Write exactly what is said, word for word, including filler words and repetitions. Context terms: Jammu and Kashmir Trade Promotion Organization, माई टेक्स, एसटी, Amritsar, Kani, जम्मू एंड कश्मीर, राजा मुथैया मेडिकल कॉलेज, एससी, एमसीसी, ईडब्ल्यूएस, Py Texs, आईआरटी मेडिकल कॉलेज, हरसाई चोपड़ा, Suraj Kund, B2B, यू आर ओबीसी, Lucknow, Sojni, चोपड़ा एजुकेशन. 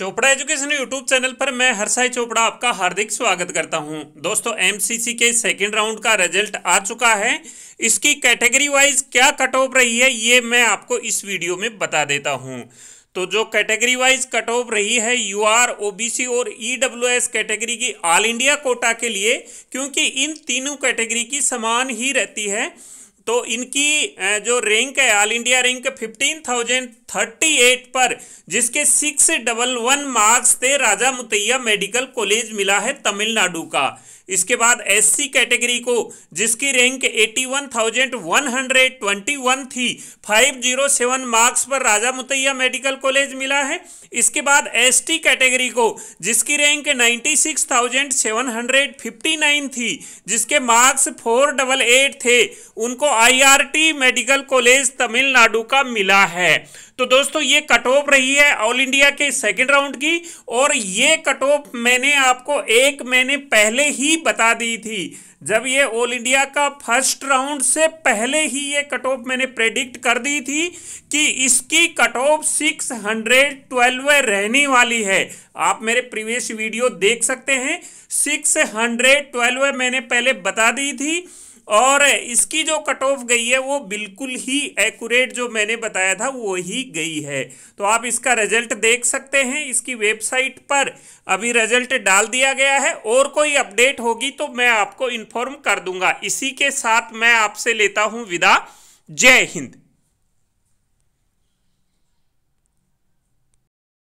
चोपड़ा एजुकेशन YouTube channel पर मैं हरसाई चोपड़ा आपका हार्दिक स्वागत करता हूं। दोस्तों, एमसीसी के सेकंड राउंड का रिजल्ट आ चुका है। इसकी कैटेगरी वाइज क्या कट ऑफ रही है ये मैं आपको इस वीडियो में बता देता हूं। तो जो कैटेगरी वाइज कट ऑफ रही है यू आर ओबीसी और ईडब्ल्यूएस कैटेगरी की ऑल इंडिया कोटा के लिए, क्योंकि इन तीनों कैटेगरी की समान ही रहती है, तो इनकी जो रैंक है ऑल इंडिया रैंक पंद्रह हज़ार अड़तीस पर, जिसके सिक्स डबल वन मार्क्स थे, राजा मुथैया मेडिकल कॉलेज मिला है तमिलनाडु का। इसके बाद एससी कैटेगरी को, जिसकी रैंक इक्यासी हज़ार एक सौ इक्कीस थी, पाँच सौ सात मार्क्स पर राजा मुथैया मेडिकल कॉलेज मिला है। इसके बाद एसटी कैटेगरी को, जिसकी रैंक छियानवे हज़ार सात सौ उनसठ थी, जिसके मार्क्स चार सौ अठासी थे, उनको आईआरटी मेडिकल कॉलेज तमिलनाडु का मिला है। तो दोस्तों, ये कट ऑफ रही है ऑल इंडिया के सेकंड राउंड की, और ये कट ऑफ मैंने आपको एक महीने पहले ही बता दी थी। जब ये ऑल इंडिया का फर्स्ट राउंड से पहले ही ये कट ऑफ मैंने प्रेडिक्ट कर दी थी कि इसकी कट ऑफ छह सौ बारह रहने वाली है। आप मेरे प्रीवियस वीडियो देख सकते हैं, छह सौ बारह मैंने पहले बता दी थी, और इसकी जो कट ऑफ गई है वो बिल्कुल ही एक्यूरेट जो मैंने बताया था वो ही गई है। तो आप इसका रिजल्ट देख सकते हैं, इसकी वेबसाइट पर अभी रिजल्ट डाल दिया गया है, और कोई अपडेट होगी तो मैं आपको इन्फॉर्म कर दूंगा। इसी के साथ मैं आपसे लेता हूं विदा। जय हिंद।